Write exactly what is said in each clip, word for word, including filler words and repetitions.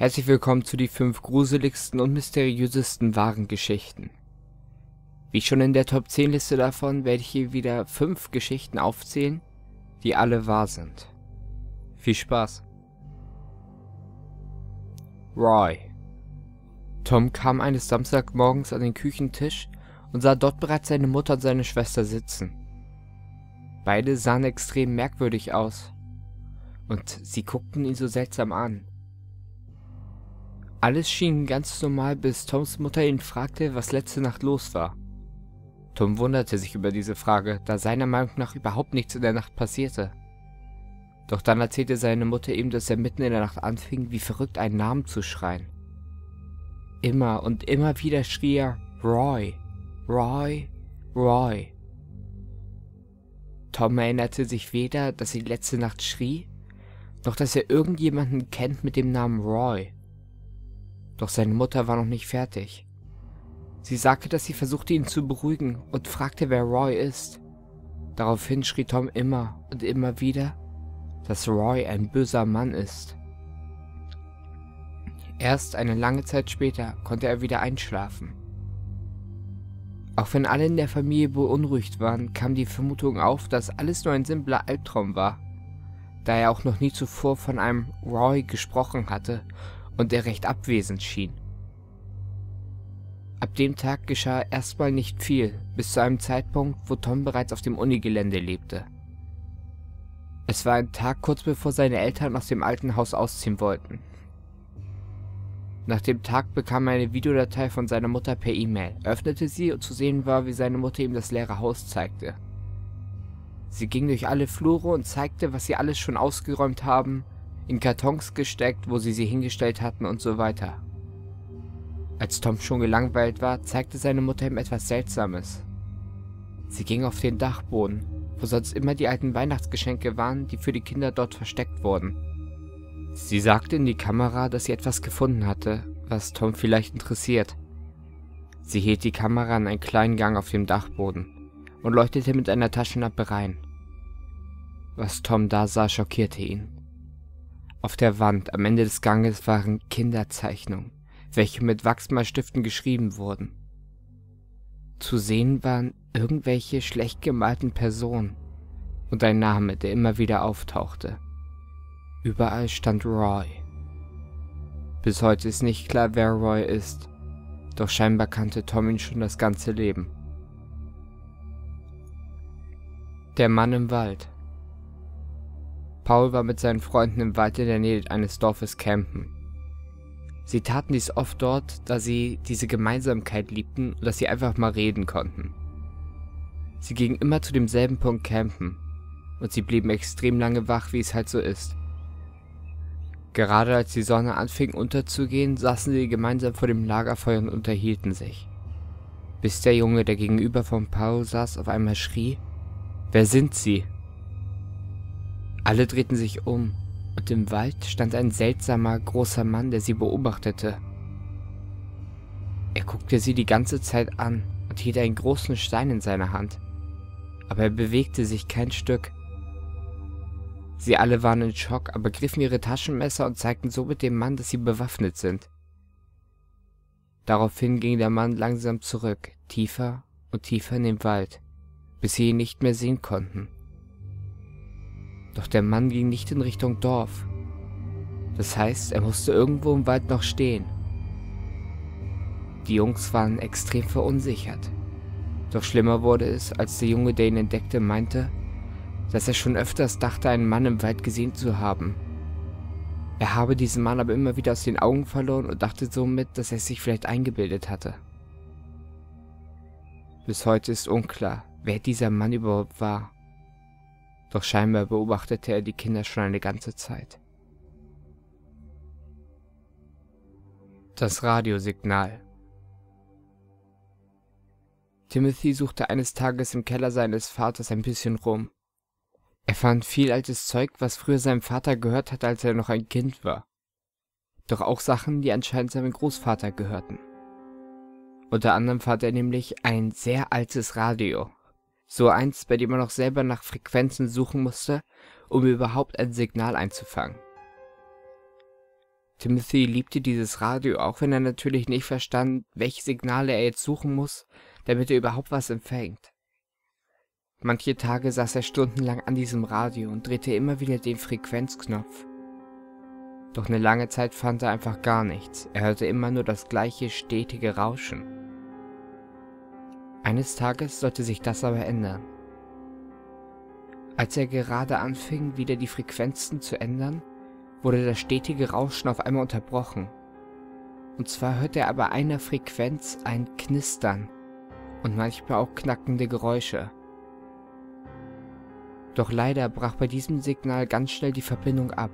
Herzlich willkommen zu die fünf gruseligsten und mysteriösesten wahren Geschichten. Wie schon in der Top zehn Liste davon, werde ich hier wieder fünf Geschichten aufzählen, die alle wahr sind. Viel Spaß! Roy. Tom kam eines Samstagmorgens an den Küchentisch und sah dort bereits seine Mutter und seine Schwester sitzen. Beide sahen extrem merkwürdig aus und sie guckten ihn so seltsam an. Alles schien ganz normal, bis Toms Mutter ihn fragte, was letzte Nacht los war. Tom wunderte sich über diese Frage, da seiner Meinung nach überhaupt nichts in der Nacht passierte. Doch dann erzählte seine Mutter ihm, dass er mitten in der Nacht anfing, wie verrückt einen Namen zu schreien. Immer und immer wieder schrie er, Roy, Roy, Roy. Tom erinnerte sich weder, dass er letzte Nacht schrie, noch dass er irgendjemanden kennt mit dem Namen Roy. Doch seine Mutter war noch nicht fertig. Sie sagte, dass sie versuchte, ihn zu beruhigen und fragte, wer Roy ist. Daraufhin schrie Tom immer und immer wieder, dass Roy ein böser Mann ist. Erst eine lange Zeit später konnte er wieder einschlafen. Auch wenn alle in der Familie beunruhigt waren, kam die Vermutung auf, dass alles nur ein simpler Albtraum war, da er auch noch nie zuvor von einem Roy gesprochen hatte und er recht abwesend schien. Ab dem Tag geschah erstmal nicht viel, bis zu einem Zeitpunkt, wo Tom bereits auf dem Unigelände lebte. Es war ein Tag kurz bevor seine Eltern aus dem alten Haus ausziehen wollten. Nach dem Tag bekam er eine Videodatei von seiner Mutter per E-Mail, öffnete sie und zu sehen war, wie seine Mutter ihm das leere Haus zeigte. Sie ging durch alle Flure und zeigte, was sie alles schon ausgeräumt haben, in Kartons gesteckt, wo sie sie hingestellt hatten und so weiter. Als Tom schon gelangweilt war, zeigte seine Mutter ihm etwas Seltsames. Sie ging auf den Dachboden, wo sonst immer die alten Weihnachtsgeschenke waren, die für die Kinder dort versteckt wurden. Sie sagte in die Kamera, dass sie etwas gefunden hatte, was Tom vielleicht interessiert. Sie hielt die Kamera in einen kleinen Gang auf dem Dachboden und leuchtete mit einer Taschenlampe rein. Was Tom da sah, schockierte ihn. Auf der Wand am Ende des Ganges waren Kinderzeichnungen, welche mit Wachsmalstiften geschrieben wurden. Zu sehen waren irgendwelche schlecht gemalten Personen und ein Name, der immer wieder auftauchte. Überall stand Roy. Bis heute ist nicht klar, wer Roy ist, doch scheinbar kannte Tom ihn schon das ganze Leben. Der Mann im Wald. Paul war mit seinen Freunden im Wald in der Nähe eines Dorfes campen. Sie taten dies oft dort, da sie diese Gemeinsamkeit liebten und dass sie einfach mal reden konnten. Sie gingen immer zu demselben Punkt campen und sie blieben extrem lange wach, wie es halt so ist. Gerade als die Sonne anfing unterzugehen, saßen sie gemeinsam vor dem Lagerfeuer und unterhielten sich. Bis der Junge, der gegenüber von Paul saß, auf einmal schrie, »Wer sind Sie?« Alle drehten sich um und im Wald stand ein seltsamer, großer Mann, der sie beobachtete. Er guckte sie die ganze Zeit an und hielt einen großen Stein in seiner Hand, aber er bewegte sich kein Stück. Sie alle waren in Schock, aber griffen ihre Taschenmesser und zeigten somit dem Mann, dass sie bewaffnet sind. Daraufhin ging der Mann langsam zurück, tiefer und tiefer in den Wald, bis sie ihn nicht mehr sehen konnten. Doch der Mann ging nicht in Richtung Dorf. Das heißt, er musste irgendwo im Wald noch stehen. Die Jungs waren extrem verunsichert. Doch schlimmer wurde es, als der Junge, der ihn entdeckte, meinte, dass er schon öfters dachte, einen Mann im Wald gesehen zu haben. Er habe diesen Mann aber immer wieder aus den Augen verloren und dachte somit, dass er es sich vielleicht eingebildet hatte. Bis heute ist unklar, wer dieser Mann überhaupt war. Doch scheinbar beobachtete er die Kinder schon eine ganze Zeit. Das Radiosignal. Timothy suchte eines Tages im Keller seines Vaters ein bisschen rum. Er fand viel altes Zeug, was früher sein Vater gehört hatte, als er noch ein Kind war. Doch auch Sachen, die anscheinend seinem Großvater gehörten. Unter anderem fand er nämlich ein sehr altes Radio. So eins, bei dem man noch selber nach Frequenzen suchen musste, um überhaupt ein Signal einzufangen. Timothy liebte dieses Radio, auch wenn er natürlich nicht verstand, welche Signale er jetzt suchen muss, damit er überhaupt was empfängt. Manche Tage saß er stundenlang an diesem Radio und drehte immer wieder den Frequenzknopf. Doch eine lange Zeit fand er einfach gar nichts, er hörte immer nur das gleiche stetige Rauschen. Eines Tages sollte sich das aber ändern. Als er gerade anfing, wieder die Frequenzen zu ändern, wurde das stetige Rauschen auf einmal unterbrochen. Und zwar hörte er aber bei einer Frequenz ein Knistern und manchmal auch knackende Geräusche. Doch leider brach bei diesem Signal ganz schnell die Verbindung ab.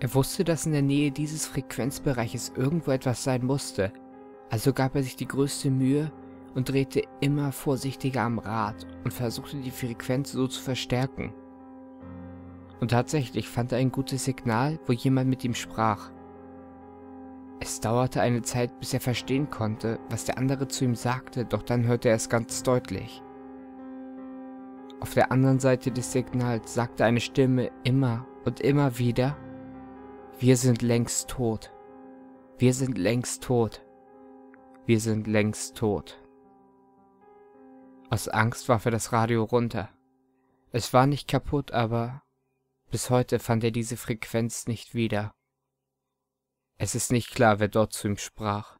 Er wusste, dass in der Nähe dieses Frequenzbereiches irgendwo etwas sein musste, also gab er sich die größte Mühe und drehte immer vorsichtiger am Rad und versuchte die Frequenz so zu verstärken. Und tatsächlich fand er ein gutes Signal, wo jemand mit ihm sprach. Es dauerte eine Zeit, bis er verstehen konnte, was der andere zu ihm sagte, doch dann hörte er es ganz deutlich. Auf der anderen Seite des Signals sagte eine Stimme immer und immer wieder: Wir sind längst tot. Wir sind längst tot. Wir sind längst tot. Aus Angst warf er das Radio runter. Es war nicht kaputt, aber bis heute fand er diese Frequenz nicht wieder. Es ist nicht klar, wer dort zu ihm sprach.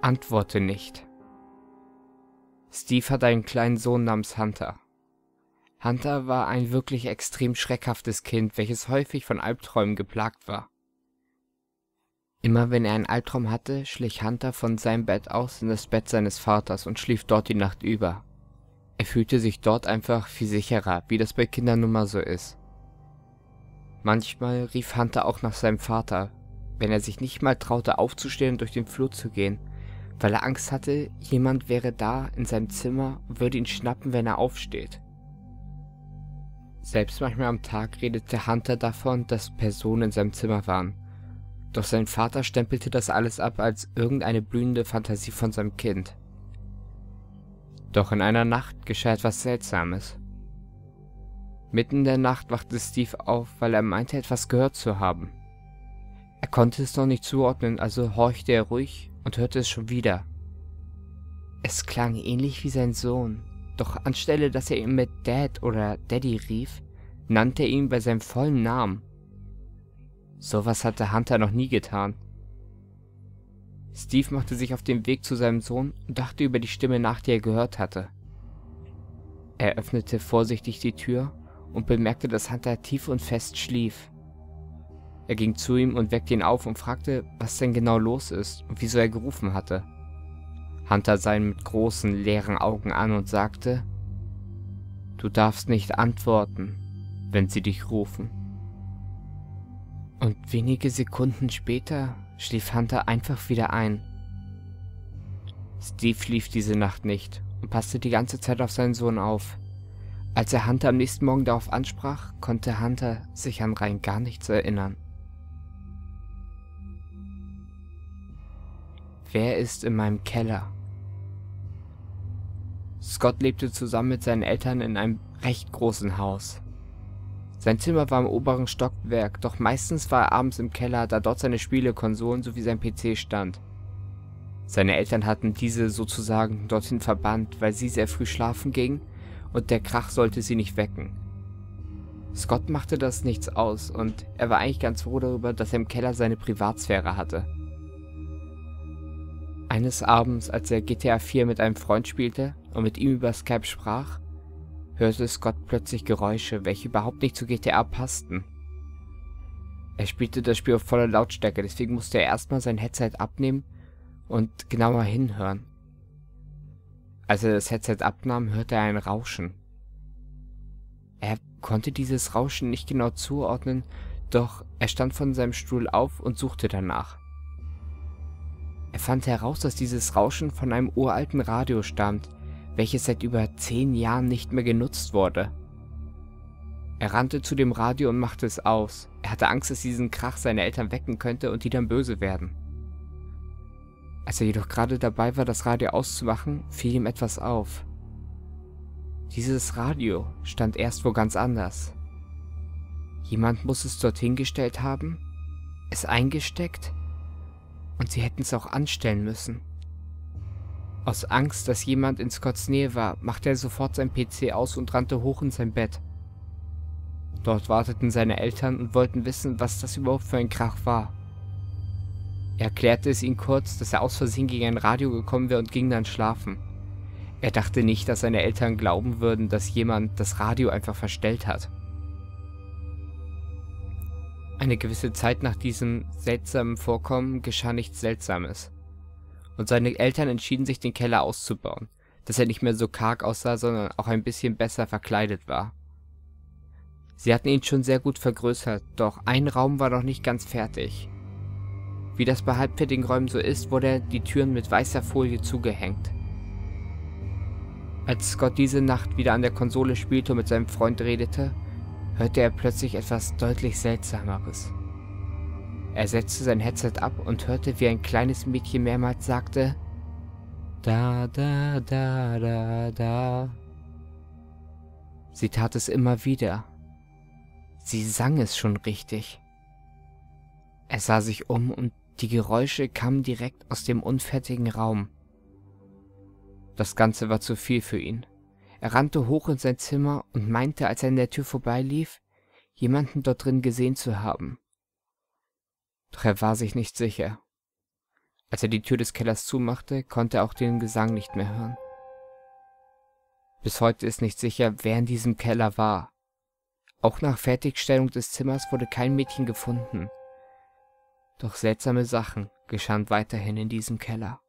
Antworte nicht. Steve hatte einen kleinen Sohn namens Hunter. Hunter war ein wirklich extrem schreckhaftes Kind, welches häufig von Albträumen geplagt war. Immer wenn er einen Albtraum hatte, schlich Hunter von seinem Bett aus in das Bett seines Vaters und schlief dort die Nacht über. Er fühlte sich dort einfach viel sicherer, wie das bei Kindern nun mal so ist. Manchmal rief Hunter auch nach seinem Vater, wenn er sich nicht mal traute aufzustehen und durch den Flur zu gehen, weil er Angst hatte, jemand wäre da in seinem Zimmer und würde ihn schnappen, wenn er aufsteht. Selbst manchmal am Tag redete Hunter davon, dass Personen in seinem Zimmer waren. Doch sein Vater stempelte das alles ab als irgendeine blühende Fantasie von seinem Kind. Doch in einer Nacht geschah etwas Seltsames. Mitten in der Nacht wachte Steve auf, weil er meinte, etwas gehört zu haben. Er konnte es noch nicht zuordnen, also horchte er ruhig und hörte es schon wieder. Es klang ähnlich wie sein Sohn. Doch anstelle, dass er ihn mit Dad oder Daddy rief, nannte er ihn bei seinem vollen Namen. Sowas hatte Hunter noch nie getan. Steve machte sich auf den Weg zu seinem Sohn und dachte über die Stimme nach, die er gehört hatte. Er öffnete vorsichtig die Tür und bemerkte, dass Hunter tief und fest schlief. Er ging zu ihm und weckte ihn auf und fragte, was denn genau los ist und wieso er gerufen hatte. Hunter sah ihn mit großen, leeren Augen an und sagte: Du darfst nicht antworten, wenn sie dich rufen. Und wenige Sekunden später schlief Hunter einfach wieder ein. Steve schlief diese Nacht nicht und passte die ganze Zeit auf seinen Sohn auf. Als er Hunter am nächsten Morgen darauf ansprach, konnte Hunter sich an rein gar nichts erinnern. Wer ist in meinem Keller? Scott lebte zusammen mit seinen Eltern in einem recht großen Haus. Sein Zimmer war im oberen Stockwerk, doch meistens war er abends im Keller, da dort seine Spielekonsolen sowie sein P C stand. Seine Eltern hatten diese sozusagen dorthin verbannt, weil sie sehr früh schlafen ging und der Krach sollte sie nicht wecken. Scott machte das nichts aus und er war eigentlich ganz froh darüber, dass er im Keller seine Privatsphäre hatte. Eines Abends, als er G T A vier mit einem Freund spielte und mit ihm über Skype sprach, hörte Scott plötzlich Geräusche, welche überhaupt nicht zu G T A passten. Er spielte das Spiel auf voller Lautstärke, deswegen musste er erstmal sein Headset abnehmen und genauer hinhören. Als er das Headset abnahm, hörte er ein Rauschen. Er konnte dieses Rauschen nicht genau zuordnen, doch er stand von seinem Stuhl auf und suchte danach. Er fand heraus, dass dieses Rauschen von einem uralten Radio stammt, welches seit über zehn Jahren nicht mehr genutzt wurde. Er rannte zu dem Radio und machte es aus. Er hatte Angst, dass diesen Krach seine Eltern wecken könnte und die dann böse werden. Als er jedoch gerade dabei war, das Radio auszumachen, fiel ihm etwas auf. Dieses Radio stand erst wo ganz anders. Jemand muss es dorthin gestellt haben, es eingesteckt und sie hätten es auch anstellen müssen. Aus Angst, dass jemand in Scotts Nähe war, machte er sofort sein P C aus und rannte hoch in sein Bett. Dort warteten seine Eltern und wollten wissen, was das überhaupt für ein Krach war. Er erklärte es ihnen kurz, dass er aus Versehen gegen ein Radio gekommen wäre und ging dann schlafen. Er dachte nicht, dass seine Eltern glauben würden, dass jemand das Radio einfach verstellt hat. Eine gewisse Zeit nach diesem seltsamen Vorkommen geschah nichts Seltsames. Und seine Eltern entschieden sich, den Keller auszubauen, dass er nicht mehr so karg aussah, sondern auch ein bisschen besser verkleidet war. Sie hatten ihn schon sehr gut vergrößert, doch ein Raum war noch nicht ganz fertig. Wie das bei halbfertigen Räumen so ist, wurde die Türen mit weißer Folie zugehängt. Als Scott diese Nacht wieder an der Konsole spielte und mit seinem Freund redete, hörte er plötzlich etwas deutlich Seltsameres. Er setzte sein Headset ab und hörte, wie ein kleines Mädchen mehrmals sagte, da, da, da, da, da. Sie tat es immer wieder. Sie sang es schon richtig. Er sah sich um und die Geräusche kamen direkt aus dem unfertigen Raum. Das Ganze war zu viel für ihn. Er rannte hoch in sein Zimmer und meinte, als er an der Tür vorbeilief, jemanden dort drin gesehen zu haben. Doch er war sich nicht sicher. Als er die Tür des Kellers zumachte, konnte er auch den Gesang nicht mehr hören. Bis heute ist nicht sicher, wer in diesem Keller war. Auch nach Fertigstellung des Zimmers wurde kein Mädchen gefunden. Doch seltsame Sachen geschahen weiterhin in diesem Keller.